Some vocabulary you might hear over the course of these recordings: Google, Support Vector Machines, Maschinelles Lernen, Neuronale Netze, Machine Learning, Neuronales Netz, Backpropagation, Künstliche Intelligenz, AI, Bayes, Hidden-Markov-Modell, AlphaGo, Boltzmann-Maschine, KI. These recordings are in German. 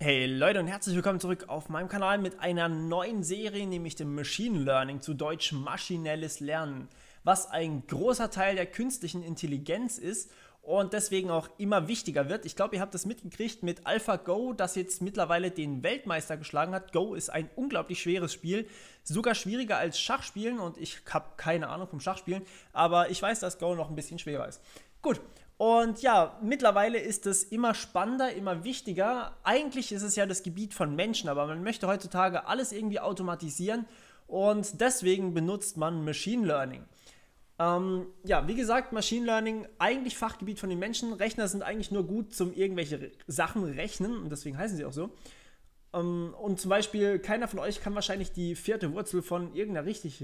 Hey Leute und herzlich willkommen zurück auf meinem Kanal mit einer neuen Serie, nämlich dem Machine Learning, zu Deutsch maschinelles Lernen, was ein großer Teil der künstlichen Intelligenz ist und deswegen auch immer wichtiger wird. Ich glaube, ihr habt das mitgekriegt mit AlphaGo, das jetzt mittlerweile den Weltmeister geschlagen hat. Go ist ein unglaublich schweres Spiel, sogar schwieriger als Schachspielen, und ich habe keine Ahnung vom Schachspielen, aber ich weiß, dass Go noch ein bisschen schwerer ist. Gut. Und ja, mittlerweile ist es immer spannender, immer wichtiger. Eigentlich ist es ja das Gebiet von Menschen, aber man möchte heutzutage alles irgendwie automatisieren und deswegen benutzt man Machine Learning. Ja, wie gesagt, Machine Learning, eigentlich Fachgebiet von den Menschen. Rechner sind eigentlich nur gut zum irgendwelche Sachen rechnen und deswegen heißen sie auch so. Und zum Beispiel, keiner von euch kann wahrscheinlich die vierte Wurzel von irgendeiner richtig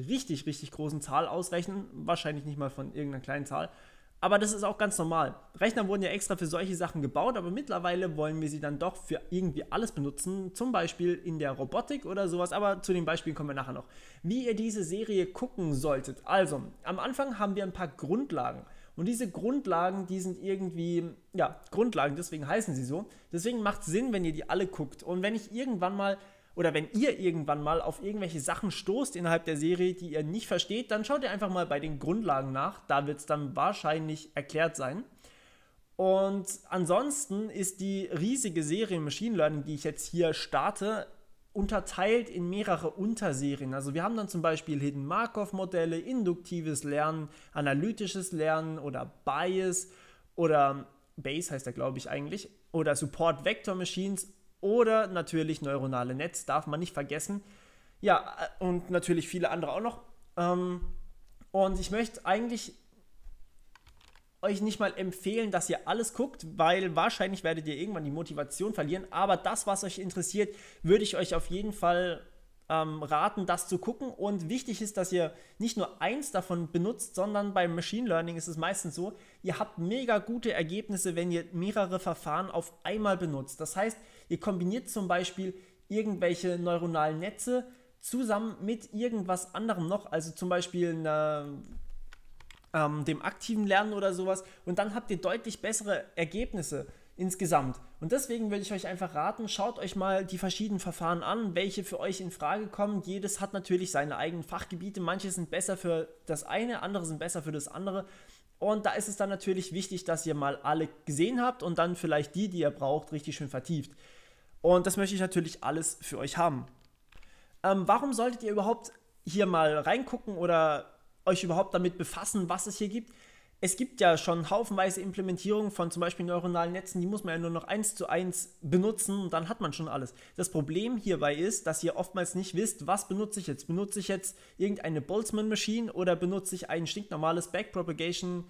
großen Zahl ausrechnen. Wahrscheinlich nicht mal von irgendeiner kleinen Zahl. Aber das ist auch ganz normal. Rechner wurden ja extra für solche Sachen gebaut, aber mittlerweile wollen wir sie dann doch für irgendwie alles benutzen, zum Beispiel in der Robotik oder sowas, aber zu den Beispielen kommen wir nachher noch. Wie ihr diese Serie gucken solltet. Also, am Anfang haben wir ein paar Grundlagen und diese Grundlagen, die sind irgendwie, ja, Grundlagen, deswegen heißen sie so. Deswegen macht es Sinn, wenn ihr die alle guckt, und wenn ihr irgendwann mal auf irgendwelche Sachen stoßt innerhalb der Serie, die ihr nicht versteht, dann schaut ihr einfach mal bei den Grundlagen nach. Da wird es dann wahrscheinlich erklärt sein. Und ansonsten ist die riesige Serie Machine Learning, die ich jetzt hier starte, unterteilt in mehrere Unterserien. Also wir haben dann zum Beispiel Hidden-Markov-Modelle, induktives Lernen, analytisches Lernen oder Bias oder Bayes heißt er, glaube ich, eigentlich, oder Support Vector Machines. Oder natürlich neuronale Netz, darf man nicht vergessen. Ja, und natürlich viele andere auch noch. Und ich möchte eigentlich euch nicht mal empfehlen, dass ihr alles guckt, weil wahrscheinlich werdet ihr irgendwann die Motivation verlieren. Aber das, was euch interessiert, würde ich euch auf jeden Fall raten, das zu gucken. Und wichtig ist, dass ihr nicht nur eins davon benutzt, sondern beim Machine Learning ist es meistens so, ihr habt mega gute Ergebnisse, wenn ihr mehrere Verfahren auf einmal benutzt. Das heißt, ihr kombiniert zum Beispiel irgendwelche neuronalen Netze zusammen mit irgendwas anderem noch, also zum Beispiel dem aktiven Lernen oder sowas, und dann habt ihr deutlich bessere Ergebnisse insgesamt. Und deswegen würde ich euch einfach raten, schaut euch mal die verschiedenen Verfahren an, welche für euch in Frage kommen. Jedes hat natürlich seine eigenen Fachgebiete. Manche sind besser für das eine, andere sind besser für das andere. Und da ist es dann natürlich wichtig, dass ihr mal alle gesehen habt und dann vielleicht die, die ihr braucht, richtig schön vertieft. Und das möchte ich natürlich alles für euch haben. Warum solltet ihr überhaupt hier mal reingucken oder euch überhaupt damit befassen, was es hier gibt? Es gibt ja schon haufenweise Implementierungen von zum Beispiel neuronalen Netzen, die muss man ja nur noch 1:1 benutzen und dann hat man schon alles. Das Problem hierbei ist, dass ihr oftmals nicht wisst, was benutze ich jetzt? Benutze ich jetzt irgendeine Boltzmann-Maschine oder benutze ich ein stinknormales Backpropagation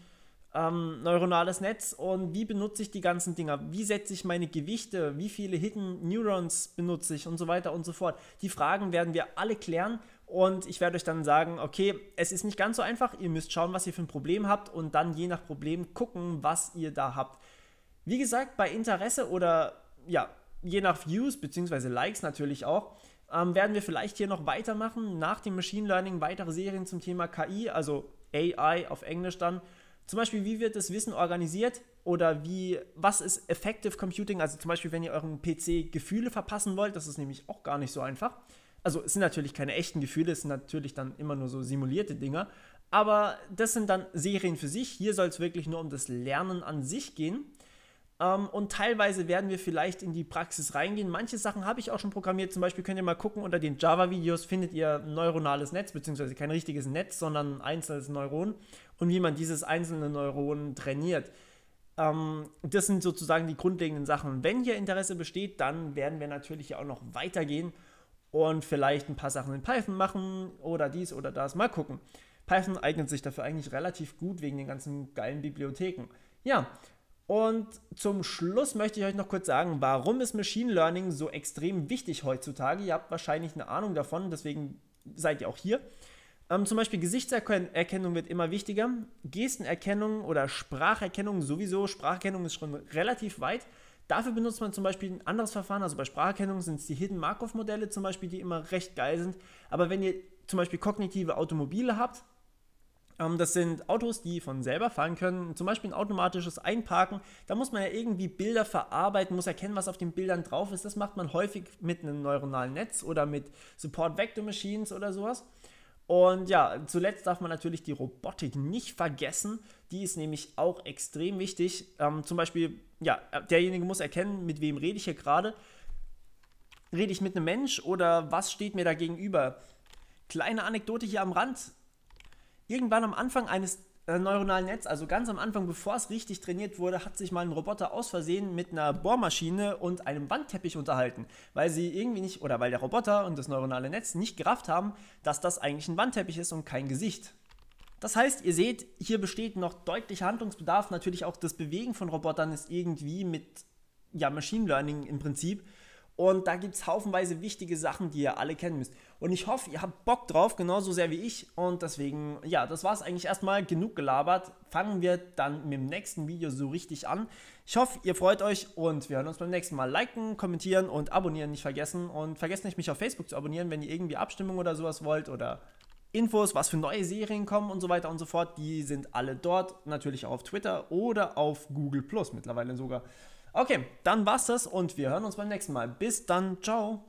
neuronales Netz, und wie benutze ich die ganzen Dinger? Wie setze ich meine Gewichte? Wie viele Hidden Neurons benutze ich und so weiter und so fort? Die Fragen werden wir alle klären. Und ich werde euch dann sagen, okay, es ist nicht ganz so einfach, ihr müsst schauen, was ihr für ein Problem habt und dann je nach Problem gucken, was ihr da habt. Wie gesagt, bei Interesse oder ja, je nach Views bzw. Likes natürlich auch, werden wir vielleicht hier noch weitermachen, nach dem Machine Learning weitere Serien zum Thema KI, also AI auf Englisch dann. Zum Beispiel, wie wird das Wissen organisiert oder was ist Effective Computing, also zum Beispiel, wenn ihr eurem PC Gefühle verpassen wollt, das ist nämlich auch gar nicht so einfach. Also es sind natürlich keine echten Gefühle, es sind natürlich dann immer nur so simulierte Dinger, aber das sind dann Serien für sich. Hier soll es wirklich nur um das Lernen an sich gehen, und teilweise werden wir vielleicht in die Praxis reingehen. Manche Sachen habe ich auch schon programmiert, zum Beispiel könnt ihr mal gucken, unter den Java-Videos findet ihr ein neuronales Netz, beziehungsweise kein richtiges Netz, sondern ein einzelnes Neuron und wie man dieses einzelne Neuron trainiert. Das sind sozusagen die grundlegenden Sachen. Wenn hier Interesse besteht, dann werden wir natürlich auch noch weitergehen und vielleicht ein paar Sachen in Python machen oder dies oder das. Mal gucken. Python eignet sich dafür eigentlich relativ gut wegen den ganzen geilen Bibliotheken. Ja, und zum Schluss möchte ich euch noch kurz sagen, warum ist Machine Learning so extrem wichtig heutzutage? Ihr habt wahrscheinlich eine Ahnung davon, deswegen seid ihr auch hier. Zum Beispiel Gesichtserkennung wird immer wichtiger. Gestenerkennung oder Spracherkennung sowieso. Spracherkennung ist schon relativ weit. Dafür benutzt man zum Beispiel ein anderes Verfahren, also bei Spracherkennung sind es die Hidden-Markov-Modelle zum Beispiel, die immer recht geil sind. Aber wenn ihr zum Beispiel kognitive Automobile habt, Das sind Autos, die von selber fahren können, zum Beispiel ein automatisches Einparken. Da muss man ja irgendwie Bilder verarbeiten, muss erkennen, was auf den Bildern drauf ist. Das macht man häufig mit einem neuronalen Netz oder mit Support Vector Machines oder sowas. Und ja, zuletzt darf man natürlich die Robotik nicht vergessen, die ist nämlich auch extrem wichtig. Zum Beispiel, ja, derjenige muss erkennen, mit wem rede ich hier gerade. Rede ich mit einem Mensch oder was steht mir da gegenüber? Kleine Anekdote hier am Rand. Irgendwann am Anfang eines neuronalen Netzes, also ganz am Anfang, bevor es richtig trainiert wurde, hat sich mal ein Roboter aus Versehen mit einer Bohrmaschine und einem Wandteppich unterhalten, weil sie irgendwie nicht, oder weil der Roboter und das neuronale Netz nicht gerafft haben, dass das eigentlich ein Wandteppich ist und kein Gesicht. Das heißt, ihr seht, hier besteht noch deutlicher Handlungsbedarf, natürlich auch das Bewegen von Robotern ist irgendwie mit ja, Machine Learning im Prinzip. Und da gibt es haufenweise wichtige Sachen, die ihr alle kennen müsst. Und ich hoffe, ihr habt Bock drauf, genauso sehr wie ich. Und deswegen, ja, das war es eigentlich erstmal. Genug gelabert. Fangen wir dann mit dem nächsten Video so richtig an. Ich hoffe, ihr freut euch und wir hören uns beim nächsten Mal. Liken, kommentieren und abonnieren nicht vergessen. Und vergesst nicht, mich auf Facebook zu abonnieren, wenn ihr irgendwie Abstimmung oder sowas wollt oder Infos, was für neue Serien kommen und so weiter und so fort. Die sind alle dort. Natürlich auch auf Twitter oder auf Google Plus mittlerweile sogar. Okay, dann war's das und wir hören uns beim nächsten Mal. Bis dann, ciao!